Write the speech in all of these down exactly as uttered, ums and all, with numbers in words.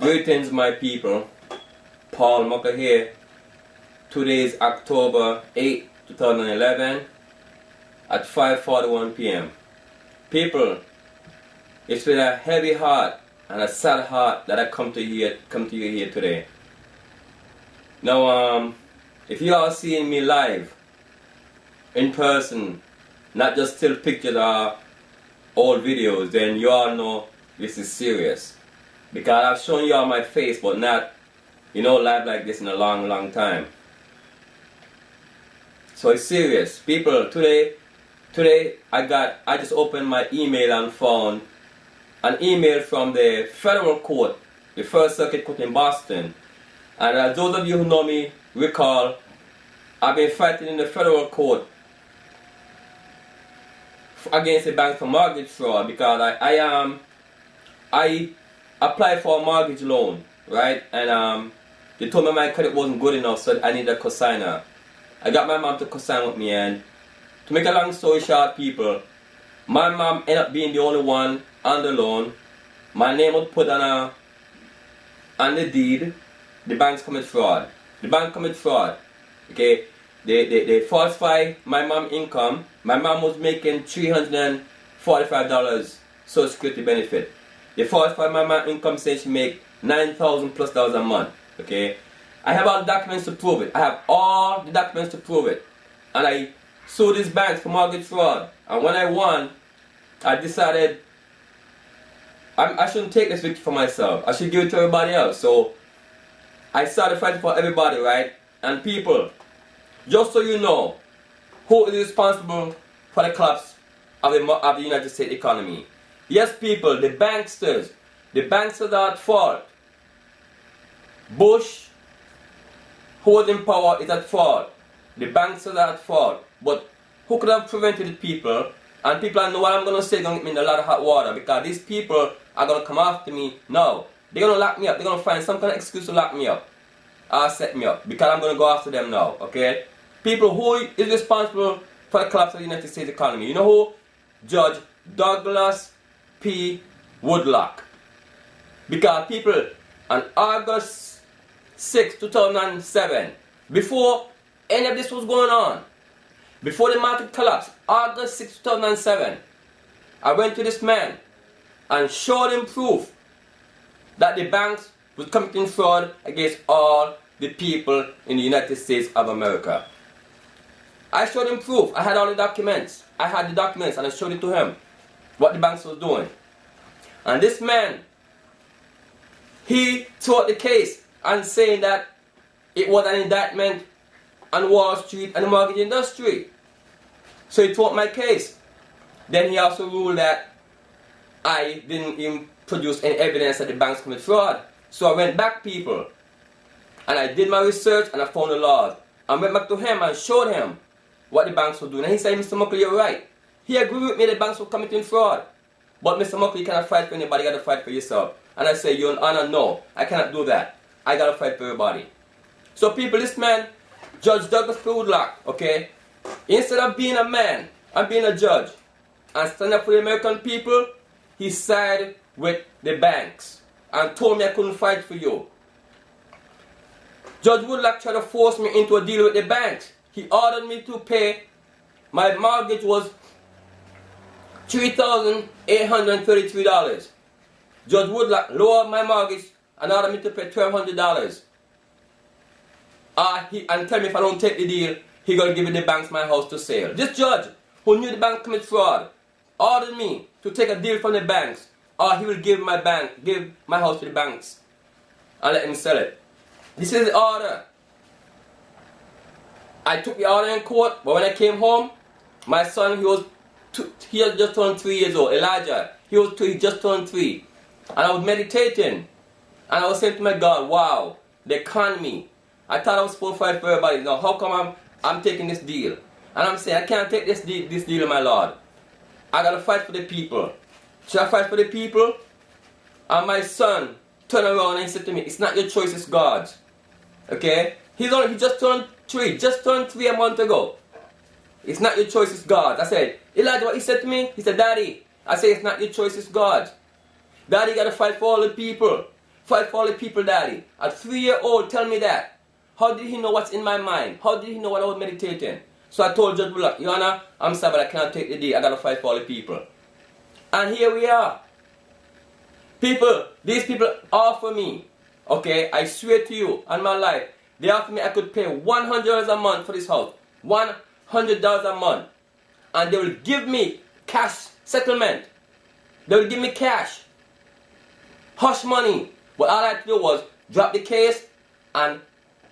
Greetings, my people. Paul Muckle here. Today is October eighth, two thousand eleven at five forty-one p m People, it's with a heavy heart and a sad heart that I come to here, come to you here today. Now, um, if you are seeing me live, in person, not just still pictures or old videos, then you all know this is serious. Because I've shown you all my face, but not, you know, live like this in a long, long time. So it's serious. People, today, today I got, I just opened my email and found an email from the federal court, the First Circuit Court in Boston. And as those of you who know me recall, I've been fighting in the federal court against the bank for mortgage fraud, because I, I am, I applied for a mortgage loan, right? And um, they told me my credit wasn't good enough, so I needed a cosigner. I got my mom to cosign with me, and to make a long story short, people, my mom ended up being the only one on the loan. My name was put on a, on the deed. The banks commit fraud. The bank commit fraud. Okay, they they they falsify my mom's income. My mom was making three hundred and forty-five dollars Social Security benefit. They falsify my mom's income, saying she make nine thousand plus dollars a month. Okay, I have all the documents to prove it. I have all the documents to prove it, and I sued these banks for mortgage fraud. And when I won, I decided I I shouldn't take this victory for myself. I should give it to everybody else. So I started fighting for everybody, right? And people, just so you know, who is responsible for the collapse of the, of the United States economy? Yes, people, the banksters. The banksters are at fault. Bush, who was in power, is at fault. The banksters are at fault. But who could have prevented the people? And people, I know what I'm going to say is going to get me in a lot of hot water, because these people are going to come after me now. They're going to lock me up. They're going to find some kind of excuse to lock me up. Uh, set me up, because I'm going to go after them now, okay? People, who is responsible for the collapse of the United States economy? You know who? Judge Douglas P. Woodlock. Because people, on August sixth, two thousand seven, before any of this was going on, before the market collapsed, August sixth, two thousand seven, I went to this man and showed him proof that the banks was committing fraud against all the people in the United States of America. I showed him proof. I had all the documents. I had the documents and I showed it to him, what the banks was doing. And this man, he taught the case and saying that it was an indictment on Wall Street and the mortgage industry. So he taught my case. Then he also ruled that I didn't even produce any evidence that the banks commit fraud. So I went back, people, and I did my research and I found the laws. I went back to him and showed him what the banks were doing. And he said, Mister Muckle, you're right. He agreed with me that the banks were committing fraud. But Mister Muckle, you cannot fight for anybody, you got to fight for yourself. And I said, Your Honor, no, I cannot do that. I got to fight for everybody. So people, this man, Judge Douglas P. Woodlock, okay, instead of being a man and being a judge and standing up for the American people, he sided with the banks and told me I couldn't fight for you. Judge Woodlock tried to force me into a deal with the banks. He ordered me to pay. My mortgage was three thousand eight hundred thirty-three dollars. Judge Woodlock lowered my mortgage and ordered me to pay twelve hundred dollars. Uh, he, and tell me if I don't take the deal, he's going to give the banks my house to sale. This judge, who knew the bank commit fraud, ordered me to take a deal from the banks, or he will give my bank, give my house to the banks and let him sell it. This is the order. I took the order in court, but when I came home, my son, he was, two, he had just turned three years old, Elijah. He was two, he just turned three. And I was meditating, and I was saying to my God, wow, they conned me. I thought I was supposed to fight for everybody. Now, how come I'm, I'm taking this deal? And I'm saying, I can't take this deal, this deal, my Lord. I got to fight for the people. Should I fight for the people? And my son turned around and said to me, it's not your choice, it's God's. Okay? He's only, he just turned three, just turned three a month ago. It's not your choice, it's God's. I said, Elijah, what he said to me? He said, Daddy. I said, it's not your choice, it's God's. Daddy, you got to fight for all the people. fight for all the people, daddy. At three year old, tell me that. How did he know what's in my mind? How did he know what I was meditating? So I told Judge Woodlock, Your Honor, I'm sorry, but I cannot take the day. I gotta fight for all the people. And here we are. People, these people offer me, okay, I swear to you on my life, they offer me I could pay one hundred dollars a month for this house. one hundred dollars a month. And they will give me cash settlement. They will give me cash. Hush money. But all I had to do was drop the case and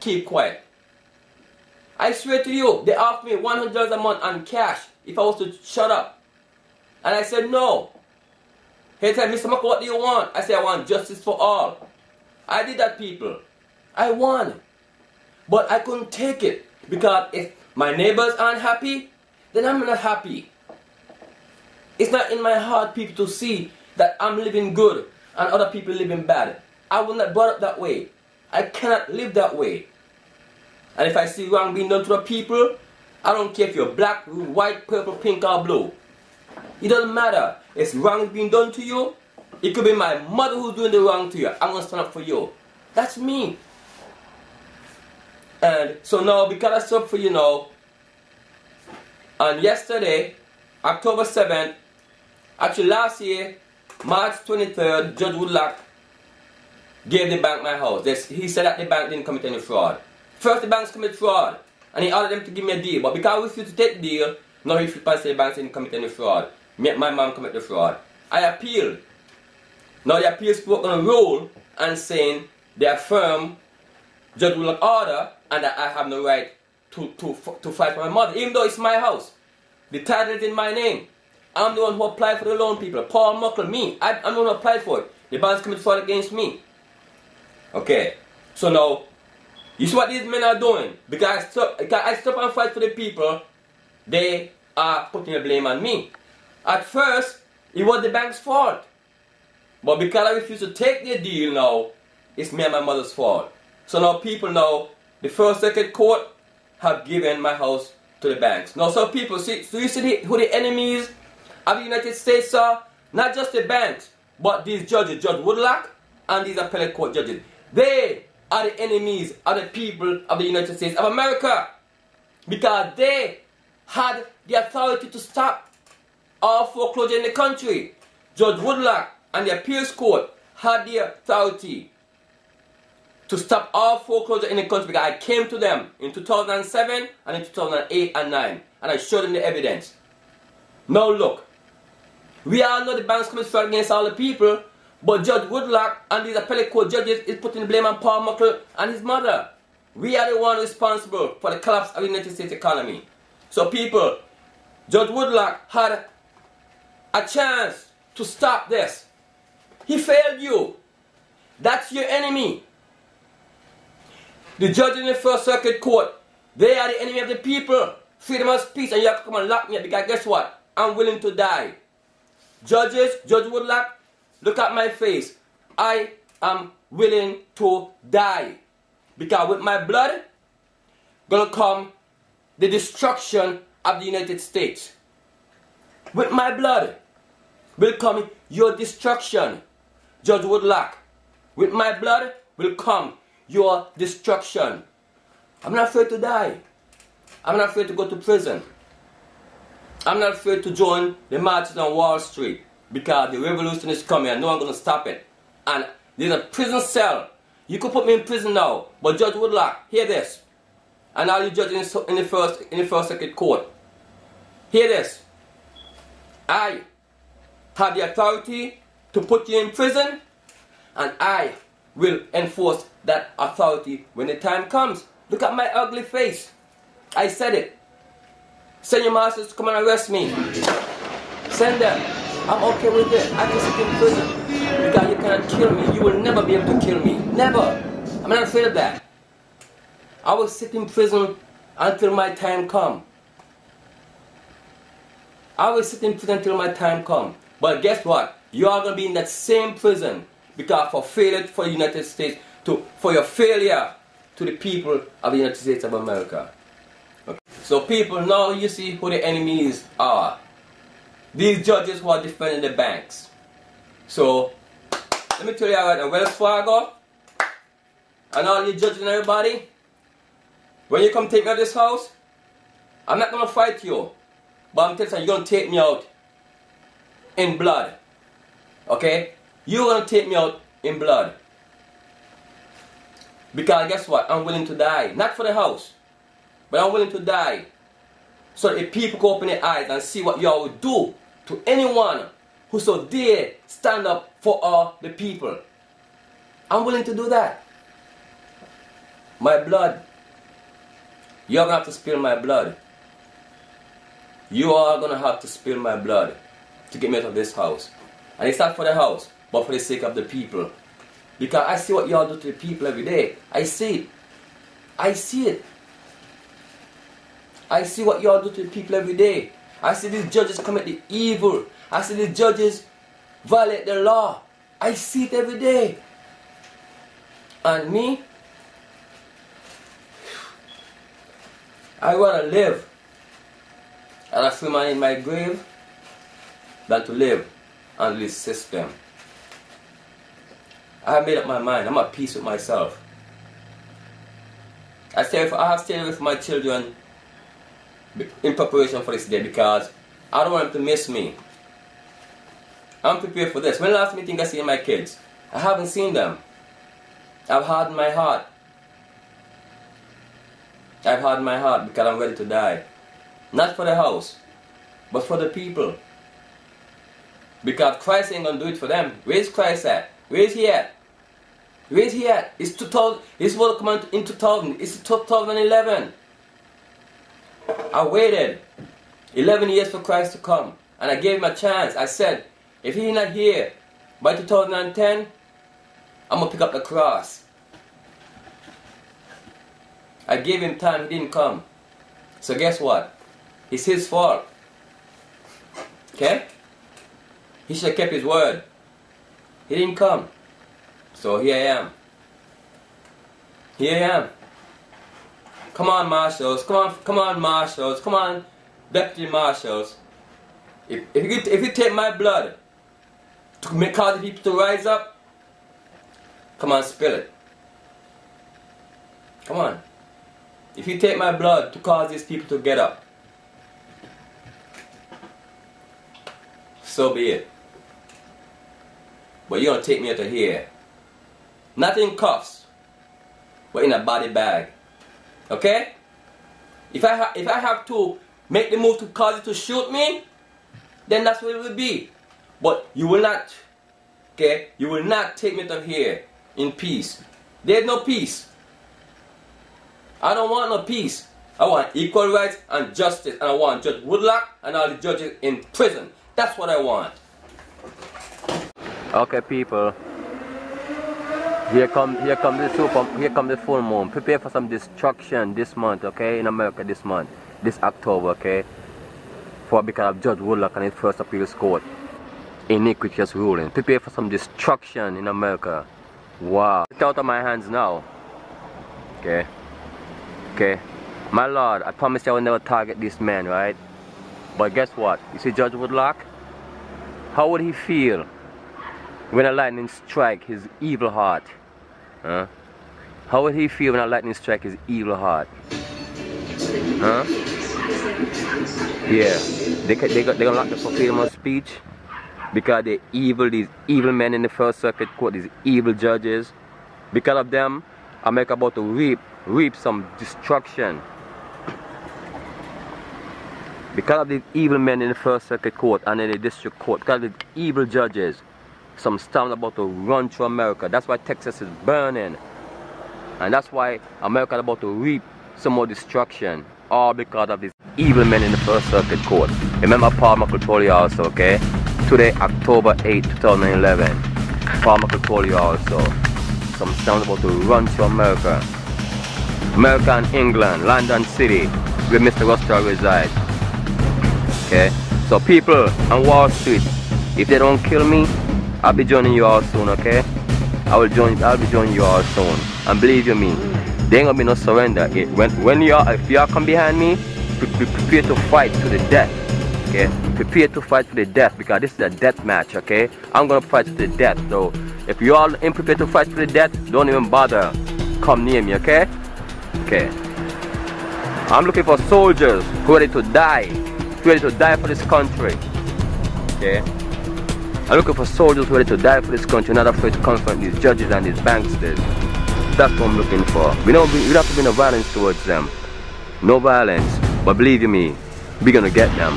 keep quiet. I swear to you, they offered me one hundred dollars a month on cash if I was to shut up. And I said no. He said, Mister Muckle, what do you want? I said, I want justice for all. I did that, people. I won. But I couldn't take it. Because if my neighbors aren't happy, then I'm not happy. It's not in my heart, people, to see that I'm living good and other people living bad. I will not be brought up that way. I cannot live that way. And if I see wrong being done to the people, I don't care if you're black, white, purple, pink, or blue. It doesn't matter. It's wrong being done to you. It could be my mother who's doing the wrong to you. I'm going to stand up for you. That's me. And so now, because I stood up for you now, and yesterday, October seventh, actually last year, March twenty-third, Judge Woodlock gave the bank my house. He said that the bank didn't commit any fraud. First, the banks commit fraud, and he ordered them to give me a deal. But because I refused to take the deal, now he flipped and said the banks didn't commit any fraud. Me and my mom commit the fraud. I appealed. Now the appeals court on a roll and saying they affirm Judge Woodlock's order and that I have no right to, to, to fight for my mother, even though it's my house. The title is in my name. I'm the one who applied for the loan, people. Paul Muckle, me. I, I'm the one who applied for it. The banks commit fraud against me. Okay, so now, you see what these men are doing? Because I stop, because I stop and fight for the people, they are putting the blame on me. At first, it was the bank's fault. But because I refused to take their deal now, it's me and my mother's fault. So now people know the First Circuit Court have given my house to the banks. Now so people, see, so you see the, who the enemies of the United States are? Not just the banks, but these judges, Judge Woodlock and these appellate court judges. They are the enemies of the people of the United States of America. Because they had the authority to stop all foreclosure in the country. Judge Woodlock and the appeals court had the authority to stop all foreclosure in the country. Because I came to them in two thousand seven and in two thousand eight and nine. And I showed them the evidence. Now look, we all know the banks commit fraud against all the people. But Judge Woodlock and these appellate court judges is putting the blame on Paul Muckle and his mother. We are the ones responsible for the collapse of the United States economy. So people, Judge Woodlock had a chance to stop this. He failed you. That's your enemy. The judges in the First Circuit Court, they are the enemy of the people. Freedom of speech, and you have to come and lock me up because guess what? I'm willing to die. Judges, Judge Woodlock, look at my face. I am willing to die. Because with my blood, gonna come the destruction of the United States. With my blood will come your destruction, Judge Woodlock. With my blood will come your destruction. I'm not afraid to die. I'm not afraid to go to prison. I'm not afraid to join the marches on Wall Street. Because the revolution is coming and no one's going to stop it. And there's a prison cell. You could put me in prison now. But Judge Woodlock, hear this. And all you judges in the first, in the First Circuit Court, hear this. I have the authority to put you in prison. And I will enforce that authority when the time comes. Look at my ugly face. I said it. Send your masters to come and arrest me. Send them. I'm okay with it. I can sit in prison. Because you cannot kill me. You will never be able to kill me. Never. I'm not afraid of that. I will sit in prison until my time comes. I will sit in prison until my time comes. But guess what? You are going to be in that same prison. Because for failure for the United States, to, for your failure to the people of the United States of America. Okay. So people, now you see who the enemies are. These judges who are defending the banks. So, Let me tell you, at Wells Fargo and all you judges and everybody, when you come take me out of this house, I'm not going to fight you, but I'm telling you, you're going to take me out in blood. Okay? You're going to take me out in blood. Because guess what? I'm willing to die. Not for the house, but I'm willing to die. So if people can open their eyes and see what y'all would do to anyone who so dare stand up for all the people. I'm willing to do that. My blood. You're going to have to spill my blood. You are going to have to spill my blood to get me out of this house. And it's not for the house, but for the sake of the people. Because I see what y'all do to the people every day. I see it. I see it. I see what y'all do to the people every day. I see these judges commit the evil. I see these judges violate the law. I see it every day. And me, I want to live and I feel man in my grave than to live under this system. I have made up my mind. I'm at peace with myself. I, stay, I have stayed with my children in preparation for this day because I don't want them to miss me. I'm prepared for this. When the last meeting I see my kids, I haven't seen them. I've hardened my heart. I've hardened my heart because I'm ready to die. Not for the house, but for the people. Because Christ ain't gonna do it for them. Where is Christ at? Where is he at? Where is he at? It's two thousand. It's world coming in two thousand. It's two thousand eleven. I waited eleven years for Christ to come, and I gave him a chance. I said, if he's not here by two thousand ten, I'm going to pick up the cross. I gave him time, he didn't come. So guess what? It's his fault. Okay? He should have kept his word. He didn't come. So here I am. Here I am. Come on, marshals. Come on, come on, marshals. Come on, deputy marshals. If, if, you, if you take my blood to make cause the people to rise up, come on, spill it. Come on. If you take my blood to cause these people to get up, so be it. But you're going to take me out of here. Not in cuffs, but in a body bag. Okay? If I, ha if I have to make the move to cause it to shoot me, then that's what it will be. But you will not, okay? You will not take me out of here in peace. There's no peace. I don't want no peace. I want equal rights and justice. And I want Judge Woodlock and all the judges in prison. That's what I want. Okay, people. Here come, here come the super, here come the full moon. Prepare for some destruction this month, okay? In America this month, this October, okay? For because of Judge Woodlock and his First Appeals Court iniquitous ruling. Prepare for some destruction in America. Wow! It's out of my hands now. Okay, okay. My Lord, I promise you I will never target this man, right? But guess what? You see, Judge Woodlock. How would he feel when a lightning strike his evil heart? Huh? How would he feel when a lightning strike his evil heart? Huh? Yeah. They they they're gonna lock them for freedom of speech because they're evil. These evil men in the First Circuit Court, these evil judges. Because of them, America about to reap reap some destruction. Because of these evil men in the First Circuit Court and in the District Court, because of these evil judges. Some storm about to run through America. That's why Texas is burning. And that's why America is about to reap some more destruction. All because of these evil men in the First Circuit Court. Remember Paul Muckle told you also, okay? Today, October eighth, two thousand eleven. Paul Muckle told you also. Some storm about to run through America. America and England, London City, where Mister Rothschild resides. Okay? So people on Wall Street, if they don't kill me, I'll be joining you all soon, okay? I will join. I'll be joining you all soon, and believe you me, there ain't gonna be no surrender. It, when when y'all, if y'all come behind me, pre pre prepare to fight to the death, okay? Prepare to fight to the death because this is a death match, okay? I'm gonna fight to the death, so If you all implicate to fight to the death, don't even bother. Come near me, okay? Okay. I'm looking for soldiers who are ready to die, who are ready to die for this country. Okay? I'm looking for soldiers who are ready to die for this country, not afraid to confront these judges and these banksters. That's what I'm looking for. We don't, we don't have to be no violence towards them. No violence. But believe you me, we're gonna get them.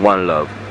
One love.